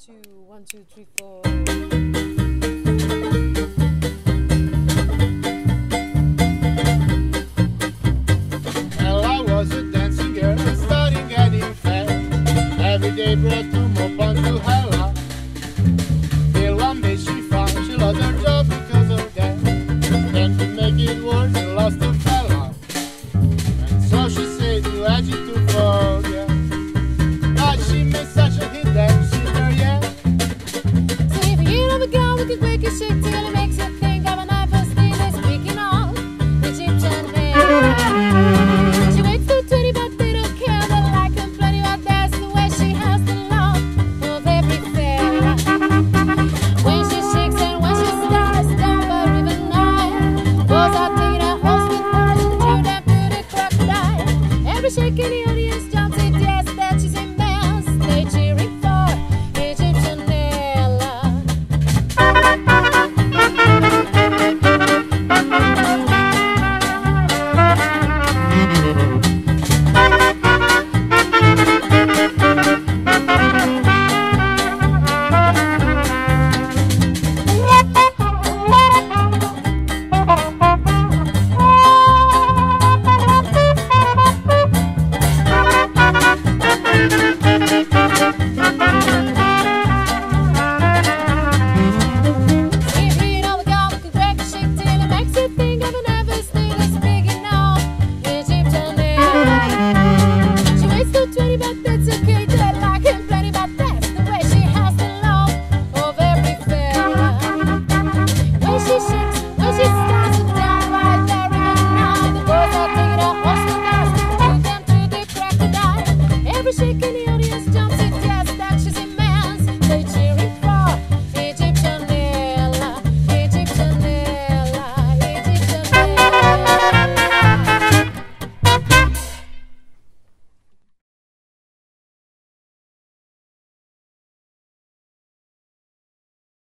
2, 1, 2, 3, 4.